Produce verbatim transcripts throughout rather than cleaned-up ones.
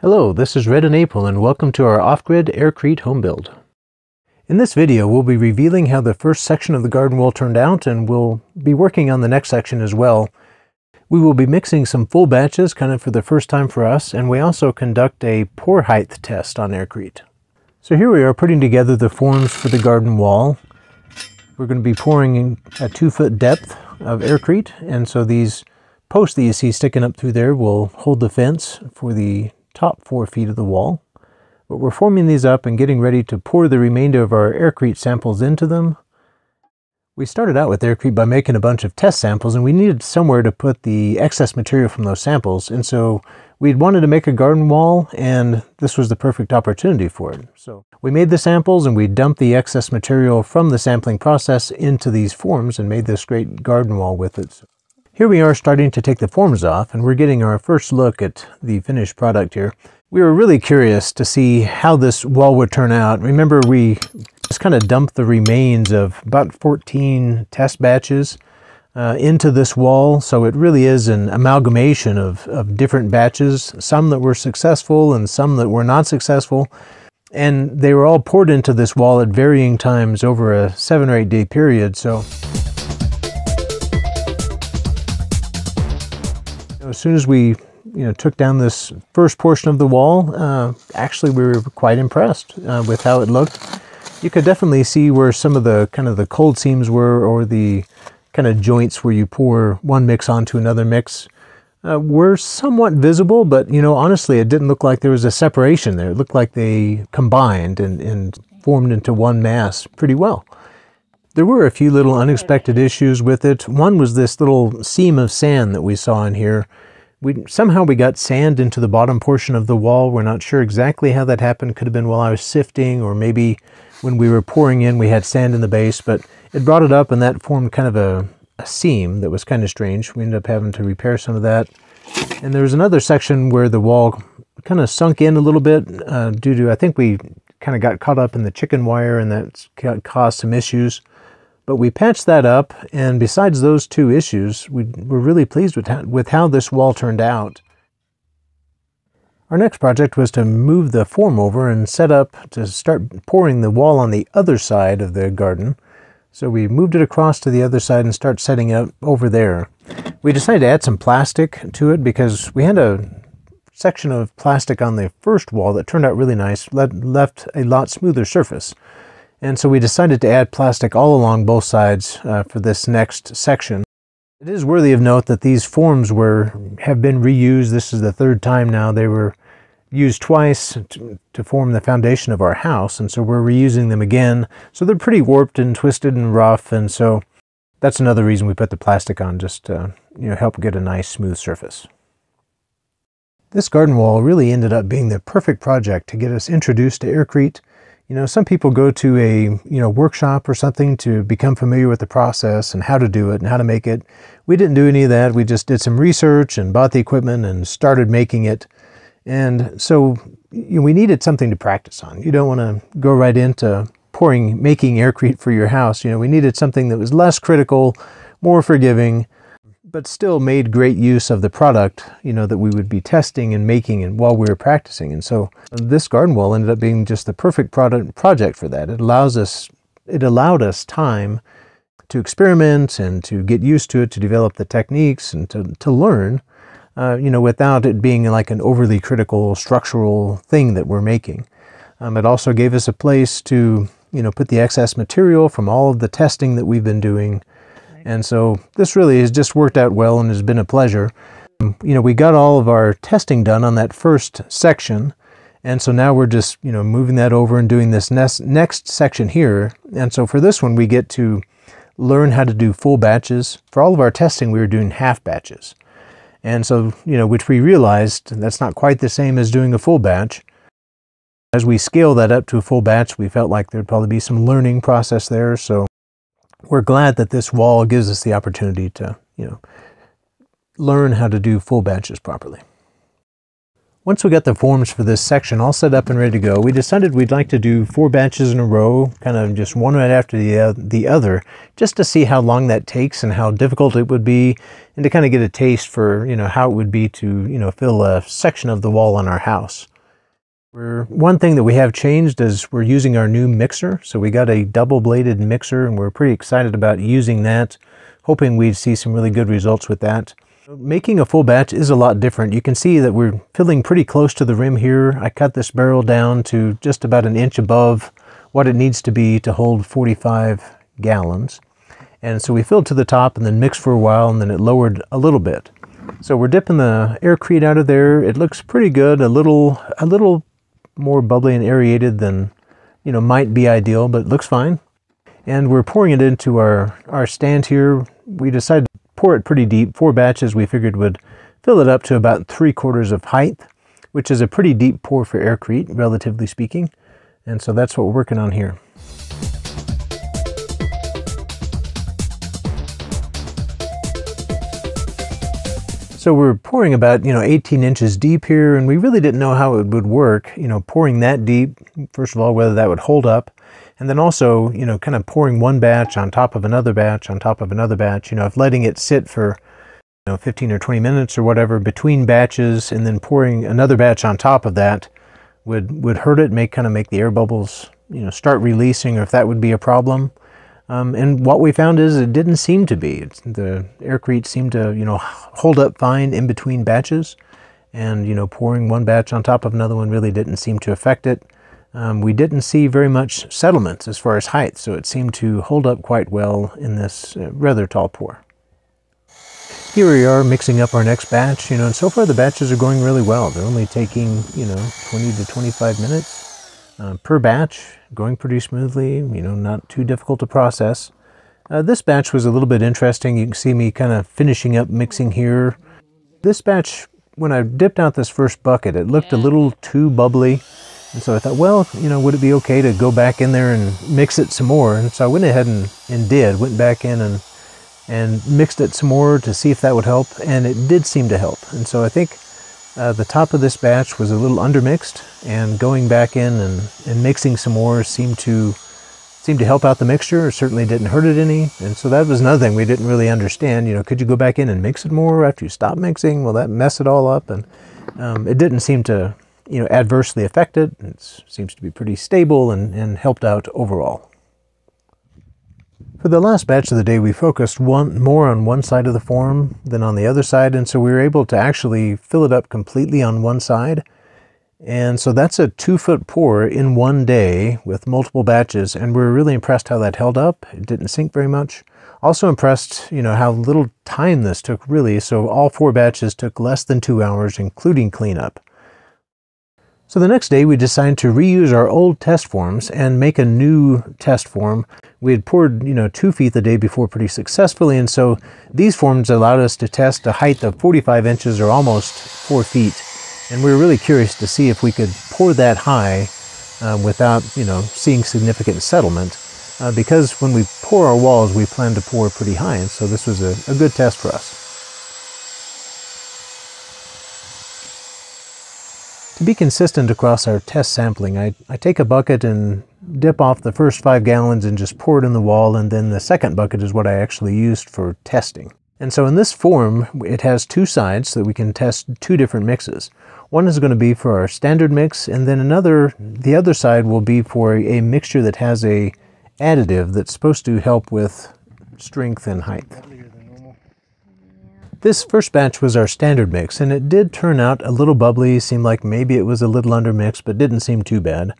Hello, this is Red in April and welcome to our off-grid aircrete home build. In this video we'll be revealing how the first section of the garden wall turned out, and we'll be working on the next section as well. We will be mixing some full batches, kind of for the first time for us, and we also conduct a pour height test on aircrete. So here we are putting together the forms for the garden wall. We're going to be pouring in a two foot depth of aircrete, and so these posts that you see sticking up through there will hold the fence for the top four feet of the wall. But we're forming these up and getting ready to pour the remainder of our aircrete samples into them. We started out with aircrete by making a bunch of test samples, and we needed somewhere to put the excess material from those samples, and so we'd wanted to make a garden wall, and this was the perfect opportunity for it. So we made the samples and we dumped the excess material from the sampling process into these forms and made this great garden wall with it. Here we are starting to take the forms off, and we're getting our first look at the finished product here. We were really curious to see how this wall would turn out. Remember, we just kind of dumped the remains of about fourteen test batches uh, into this wall, so it really is an amalgamation of, of different batches, some that were successful and some that were not successful. And they were all poured into this wall at varying times over a seven or eight day period. So as soon as we, you know, took down this first portion of the wall, uh, actually we were quite impressed uh, with how it looked. You could definitely see where some of the kind of the cold seams were, or the kind of joints where you pour one mix onto another mix uh, were somewhat visible, but, you know, honestly, it didn't look like there was a separation there. It looked like they combined and, and formed into one mass pretty well. There were a few little unexpected issues with it. One was this little seam of sand that we saw in here. We, somehow we got sand into the bottom portion of the wall. We're not sure exactly how that happened. Could have been while I was sifting, or maybe when we were pouring in we had sand in the base, but it brought it up and that formed kind of a, a seam that was kind of strange. We ended up having to repair some of that. And there was another section where the wall kind of sunk in a little bit uh, due to, I think we kind of got caught up in the chicken wire, and that caused some issues. But we patched that up, and besides those two issues, we were really pleased with how, with how this wall turned out. Our next project was to move the form over and set up to start pouring the wall on the other side of the garden. So we moved it across to the other side and start setting it up over there. We decided to add some plastic to it because we had a section of plastic on the first wall that turned out really nice, left a lot smoother surface. And so we decided to add plastic all along both sides uh, for this next section. It is worthy of note that these forms were have been reused. This is the third time now. They were used twice to, to form the foundation of our house, and so we're reusing them again. So they're pretty warped and twisted and rough, and so that's another reason we put the plastic on, just to, you know, help get a nice smooth surface. This garden wall really ended up being the perfect project to get us introduced to aircrete. You know, some people go to a, you know, workshop or something to become familiar with the process and how to do it and how to make it. We didn't do any of that. We just did some research and bought the equipment and started making it. And so, you know, we needed something to practice on. You don't want to go right into pouring, making aircrete for your house. You know, we needed something that was less critical, more forgiving, but still made great use of the product, you know, that we would be testing and making and while we were practicing. And so this garden wall ended up being just the perfect product project for that. It allows us, it allowed us time to experiment and to get used to it, to develop the techniques and to, to learn, uh, you know, without it being like an overly critical structural thing that we're making. Um, it also gave us a place to, you know, put the excess material from all of the testing that we've been doing. And so this really has just worked out well and has been a pleasure. You know, we got all of our testing done on that first section. And so now we're just, you know, moving that over and doing this next, next section here. And so for this one, we get to learn how to do full batches. For all of our testing, we were doing half batches. And so, you know, which we realized that's not quite the same as doing a full batch. As we scale that up to a full batch, we felt like there'd probably be some learning process there. So we're glad that this wall gives us the opportunity to, you know, learn how to do full batches properly. Once we got the forms for this section all set up and ready to go, we decided we'd like to do four batches in a row, kind of just one right after the, uh, the other, just to see how long that takes and how difficult it would be, and to kind of get a taste for, you know, how it would be to, you know, fill a section of the wall on our house. We're, one thing that we have changed is we're using our new mixer. So we got a double-bladed mixer, and we're pretty excited about using that, hoping we'd see some really good results with that. Making a full batch is a lot different. You can see that we're filling pretty close to the rim here. I cut this barrel down to just about an inch above what it needs to be to hold forty-five gallons. And so we filled to the top and then mixed for a while, and then it lowered a little bit. So we're dipping the aircrete out of there. It looks pretty good, a little, a little more bubbly and aerated than, you know, might be ideal, but it looks fine. And we're pouring it into our, our stand here. We decided pour it pretty deep. Four batches we figured would fill it up to about three quarters of height, which is a pretty deep pour for aircrete, relatively speaking. And so that's what we're working on here. So we're pouring about, you know, eighteen inches deep here, and we really didn't know how it would work, you know, pouring that deep, first of all, whether that would hold up. And then also, you know, kind of pouring one batch on top of another batch on top of another batch, you know, if letting it sit for, you know, fifteen or twenty minutes or whatever between batches, and then pouring another batch on top of that would, would hurt it, make kind of make the air bubbles, you know, start releasing, or if that would be a problem. Um, and what we found is it didn't seem to be. It's, the aircrete seemed to, you know, hold up fine in between batches, and, you know, pouring one batch on top of another one really didn't seem to affect it. Um, we didn't see very much settlements as far as height, so it seemed to hold up quite well in this uh, rather tall pour. Here we are mixing up our next batch, you know, and so far the batches are going really well. They're only taking, you know, twenty to twenty-five minutes uh, per batch, going pretty smoothly, you know, not too difficult to process. Uh, this batch was a little bit interesting. You can see me kind of finishing up mixing here. This batch, when I dipped out this first bucket, it looked a little too bubbly. And so I thought, well, you know, would it be okay to go back in there and mix it some more? And so I went ahead and, and did, went back in and, and mixed it some more to see if that would help. And it did seem to help. And so I think uh, the top of this batch was a little undermixed, and going back in and, and mixing some more seemed to, seemed to help out the mixture. It certainly didn't hurt it any. And so that was another thing we didn't really understand. You know, could you go back in and mix it more after you stop mixing? Will that mess it all up? And um, it didn't seem to, you know, adversely affected. It seems to be pretty stable and, and helped out overall. For the last batch of the day, we focused one, more on one side of the form than on the other side, and so we were able to actually fill it up completely on one side. And so that's a two-foot pour in one day with multiple batches, and we were really impressed how that held up. It didn't sink very much. Also impressed, you know, how little time this took, really. So all four batches took less than two hours, including cleanup. So the next day we decided to reuse our old test forms and make a new test form. We had poured, you know, two feet the day before pretty successfully, and so these forms allowed us to test a height of forty-five inches or almost four feet. And we were really curious to see if we could pour that high um, without, you know, seeing significant settlement, uh, because when we pour our walls, we plan to pour pretty high, and so this was a, a good test for us. To be consistent across our test sampling, I, I take a bucket and dip off the first five gallons and just pour it in the wall, and then the second bucket is what I actually used for testing. And so in this form, it has two sides so that we can test two different mixes. One is going to be for our standard mix, and then another, the other side will be for a mixture that has a additive that's supposed to help with strength and height. This first batch was our standard mix, and it did turn out a little bubbly. Seemed like maybe it was a little undermixed, but didn't seem too bad.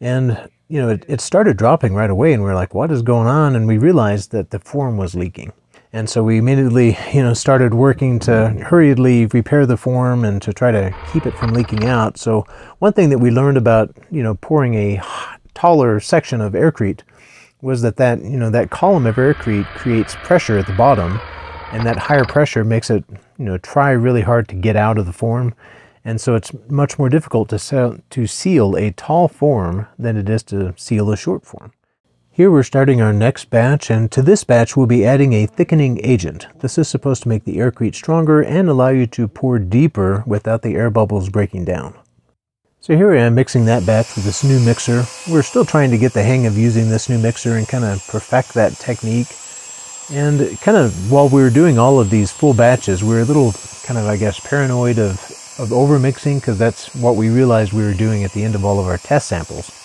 And, you know, it, it started dropping right away, and we were like, what is going on? And we realized that the form was leaking. And so we immediately, you know, started working to hurriedly repair the form and to try to keep it from leaking out. So one thing that we learned about, you know, pouring a taller section of aircrete was that that, you know, that column of aircrete creates pressure at the bottom. And that higher pressure makes it, you know, try really hard to get out of the form. And so it's much more difficult to, sell, to seal a tall form than it is to seal a short form. Here we're starting our next batch, and to this batch we'll be adding a thickening agent. This is supposed to make the aircrete stronger and allow you to pour deeper without the air bubbles breaking down. So here I am mixing that batch with this new mixer. We're still trying to get the hang of using this new mixer and kind of perfect that technique. And kind of while we were doing all of these full batches, we were a little kind of, I guess, paranoid of, of over-mixing, because that's what we realized we were doing at the end of all of our test samples.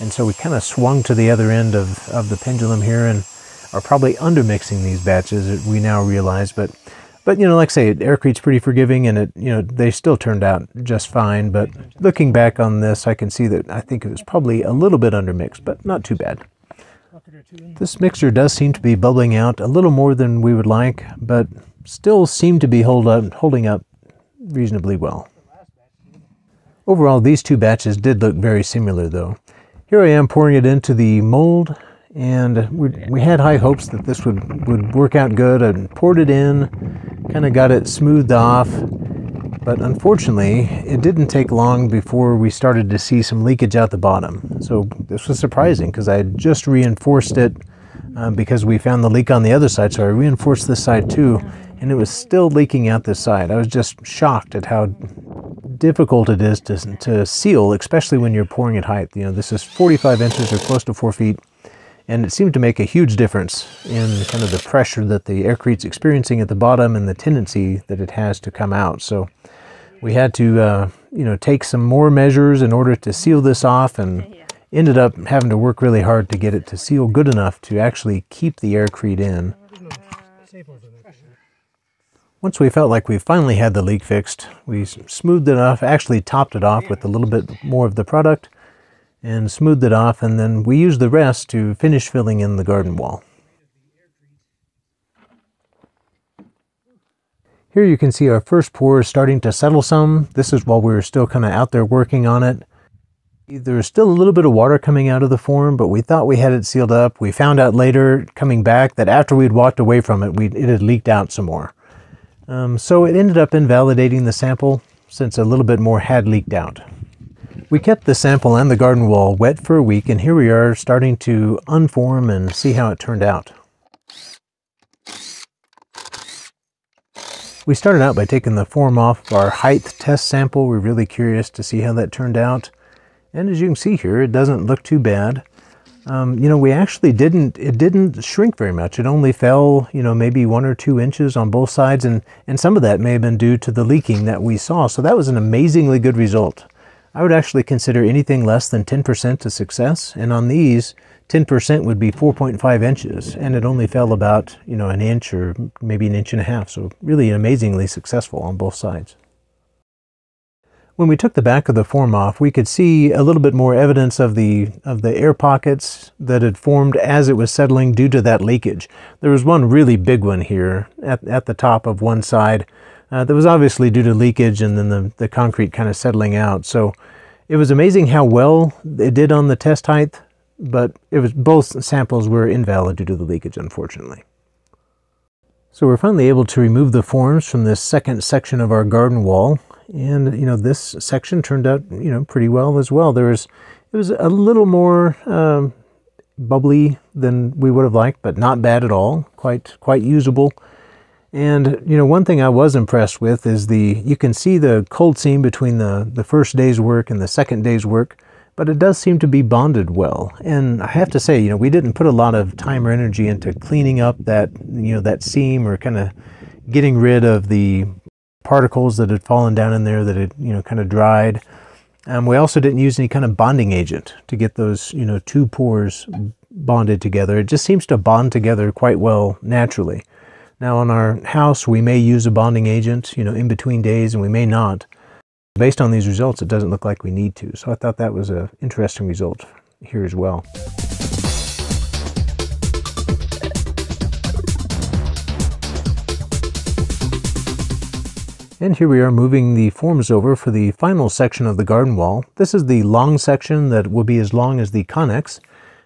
And so we kind of swung to the other end of, of the pendulum here and are probably undermixing these batches, we now realize. But, but you know, like I say, aircrete's pretty forgiving, and it, you know, they still turned out just fine. But looking back on this, I can see that I think it was probably a little bit undermixed, but not too bad. This mixer does seem to be bubbling out a little more than we would like, but still seem to be hold up, holding up reasonably well. Overall, these two batches did look very similar, though. Here I am pouring it into the mold, and we, we had high hopes that this would, would work out good. I poured it in, kind of got it smoothed off, but unfortunately it didn't take long before we started to see some leakage out the bottom. So this was surprising, because I had just reinforced it um, because we found the leak on the other side, so I reinforced this side too, and it was still leaking out this side. I was just shocked at how difficult it is to, to seal, especially when you're pouring at height. You know, this is forty-five inches or close to four feet, and it seemed to make a huge difference in kind of the pressure that the aircrete's experiencing at the bottom and the tendency that it has to come out. So we had to, uh, you know, take some more measures in order to seal this off, and ended up having to work really hard to get it to seal good enough to actually keep the aircrete in. Once we felt like we finally had the leak fixed, we smoothed it off, actually topped it off with a little bit more of the product and smoothed it off, and then we used the rest to finish filling in the garden wall. Here you can see our first pour is starting to settle some. This is while we were still kind of out there working on it. There was still a little bit of water coming out of the form, but we thought we had it sealed up. We found out later, coming back, that after we'd walked away from it, we, it had leaked out some more. Um, so it ended up invalidating the sample, since a little bit more had leaked out. We kept the sample and the garden wall wet for a week, and here we are starting to unform and see how it turned out. We started out by taking the form off of our height test sample. We're really curious to see how that turned out. And as you can see here, it doesn't look too bad. Um, you know, we actually didn't, it didn't shrink very much. It only fell, you know, maybe one or two inches on both sides, and, and some of that may have been due to the leaking that we saw. So that was an amazingly good result. I would actually consider anything less than ten percent a success, and on these, ten percent would be four point five inches, and it only fell about, you know, an inch or maybe an inch and a half. So really amazingly successful on both sides. When we took the back of the form off, we could see a little bit more evidence of the of the air pockets that had formed as it was settling due to that leakage. There was one really big one here at, at the top of one side uh, that was obviously due to leakage, and then the, the concrete kind of settling out. So it was amazing how well it did on the test height, but it was both samples were invalid due to the leakage, unfortunately. So we're finally able to remove the forms from this second section of our garden wall. And, you know, this section turned out, you know, pretty well as well. There was, it was a little more um, bubbly than we would have liked, but not bad at all. Quite, quite usable. And, you know, one thing I was impressed with is the, you can see the cold seam between the, the first day's work and the second day's work, but it does seem to be bonded well. And I have to say, you know, we didn't put a lot of time or energy into cleaning up that, you know, that seam, or kind of getting rid of the particles that had fallen down in there that had, you know, kind of dried. Um, we also didn't use any kind of bonding agent to get those, you know, two pores bonded together. It just seems to bond together quite well naturally. Now on our house, we may use a bonding agent, you know, in between days, and we may not. Based on these results, it doesn't look like we need to. So I thought that was an interesting result here as well. And here we are moving the forms over for the final section of the garden wall. This is the long section that will be as long as the connex.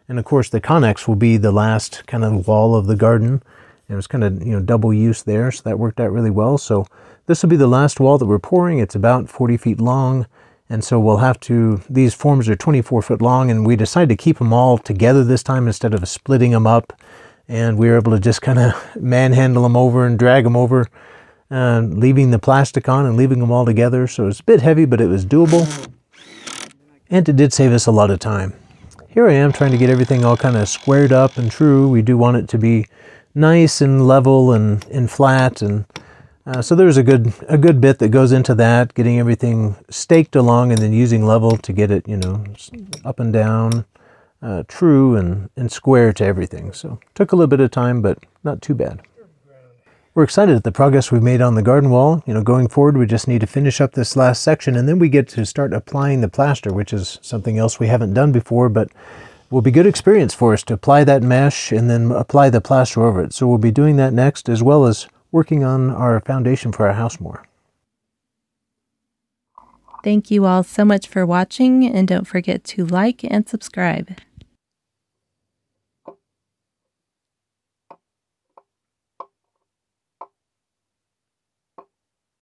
And of course the connex will be the last kind of wall of the garden. And it was kind of, you know, double use there, so that worked out really well. So this will be the last wall that we're pouring. It's about forty feet long. And so we'll have to, these forms are twenty-four foot long, and we decided to keep them all together this time instead of splitting them up. And we were able to just kind of manhandle them over and drag them over, uh, leaving the plastic on and leaving them all together. So it's a bit heavy, but it was doable. And it did save us a lot of time. Here I am trying to get everything all kind of squared up and true. We do want it to be nice and level and, and flat. And uh, so there's a good, a good bit that goes into that, getting everything staked along and then using level to get it, you know, up and down, uh, true and, and square to everything. So took a little bit of time, but not too bad. We're excited at the progress we've made on the garden wall. You know, going forward, we just need to finish up this last section, and then we get to start applying the plaster, which is something else we haven't done before, but will be good experience for us to apply that mesh and then apply the plaster over it. So we'll be doing that next, as well as working on our foundation for our house more. Thank you all so much for watching, and don't forget to like and subscribe.